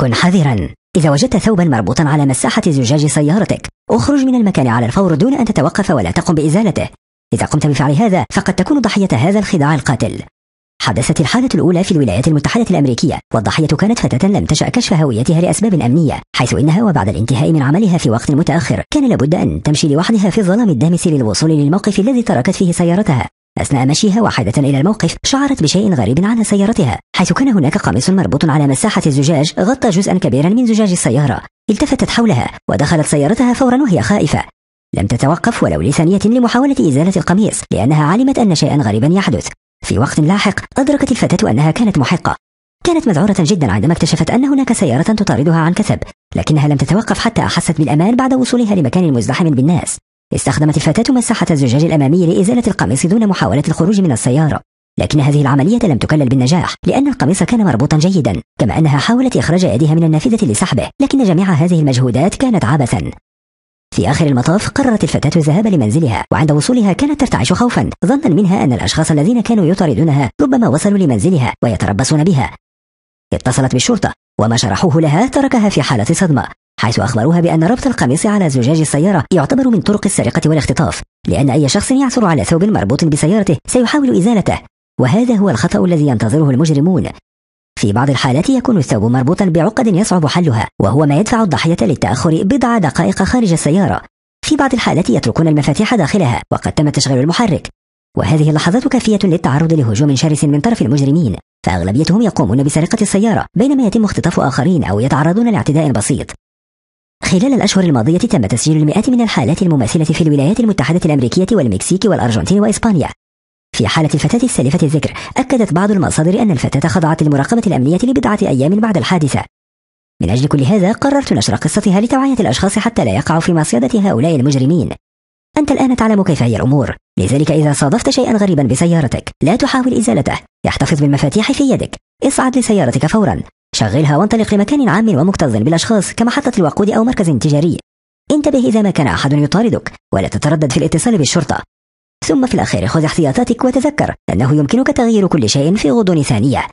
كن حذرا. إذا وجدت ثوبا مربوطا على مساحة زجاج سيارتك اخرج من المكان على الفور دون أن تتوقف ولا تقم بإزالته. إذا قمت بفعل هذا فقد تكون ضحية هذا الخداع القاتل. حدثت الحالة الأولى في الولايات المتحدة الأمريكية، والضحية كانت فتاة لم تشأ كشف هويتها لأسباب أمنية، حيث إنها وبعد الانتهاء من عملها في وقت متأخر كان لابد أن تمشي لوحدها في الظلام الدامس للوصول للموقف الذي تركت فيه سيارتها. أثناء مشيها واحدة إلى الموقف شعرت بشيء غريب على سيارتها، حيث كان هناك قميص مربوط على مساحة الزجاج غطى جزءا كبيرا من زجاج السيارة. التفتت حولها ودخلت سيارتها فورا وهي خائفة، لم تتوقف ولو لثانية لمحاولة إزالة القميص لأنها علمت أن شيئا غريبا يحدث. في وقت لاحق أدركت الفتاة أنها كانت محقة. كانت مذعورة جدا عندما اكتشفت أن هناك سيارة تطاردها عن كثب، لكنها لم تتوقف حتى أحست بالأمان بعد وصولها لمكان مزدحم بالناس. استخدمت الفتاة مساحة الزجاج الأمامي لإزالة القميص دون محاولة الخروج من السيارة، لكن هذه العملية لم تكلل بالنجاح لأن القميص كان مربوطا جيدا، كما أنها حاولت إخراج يدها من النافذة لسحبه، لكن جميع هذه المجهودات كانت عبثا. في آخر المطاف قررت الفتاة الذهاب لمنزلها، وعند وصولها كانت ترتعش خوفا ظنا منها أن الأشخاص الذين كانوا يطاردونها ربما وصلوا لمنزلها ويتربصون بها. اتصلت بالشرطة وما شرحوه لها تركها في حالة صدمة، حيث أخبروها بأن ربط القميص على زجاج السيارة يعتبر من طرق السرقة والاختطاف، لأن أي شخص يعثر على ثوب مربوط بسيارته سيحاول إزالته، وهذا هو الخطأ الذي ينتظره المجرمون. في بعض الحالات يكون الثوب مربوطا بعقد يصعب حلها، وهو ما يدفع الضحية للتأخر بضع دقائق خارج السيارة. في بعض الحالات يتركون المفاتيح داخلها وقد تم تشغيل المحرك، وهذه اللحظات كافية للتعرض لهجوم شرس من طرف المجرمين، فأغلبيتهم يقومون بسرقة السيارة بينما يتم اختطاف آخرين أو يتعرضون لاعتداء بسيط. خلال الأشهر الماضية تم تسجيل المئات من الحالات المماثلة في الولايات المتحدة الأمريكية والمكسيك والأرجنتين وإسبانيا. في حالة الفتاة السالفة الذكر أكدت بعض المصادر أن الفتاة خضعت للمراقبة الأمنية لبضعة أيام بعد الحادثة. من أجل كل هذا قررت نشر قصتها لتوعية الأشخاص حتى لا يقعوا في مصيدة هؤلاء المجرمين. أنت الآن تعلم كيف هي الأمور، لذلك إذا صادفت شيئا غريبا بسيارتك لا تحاول إزالته، احتفظ بالمفاتيح في يدك، اصعد لسيارتك فورا، شغلها وانطلق لمكان عام ومكتظ بالأشخاص كمحطة الوقود أو مركز تجاري. انتبه إذا ما كان أحد يطاردك ولا تتردد في الاتصال بالشرطة. ثم في الأخير خذ احتياطاتك وتذكر أنه يمكنك تغيير كل شيء في غضون ثانية.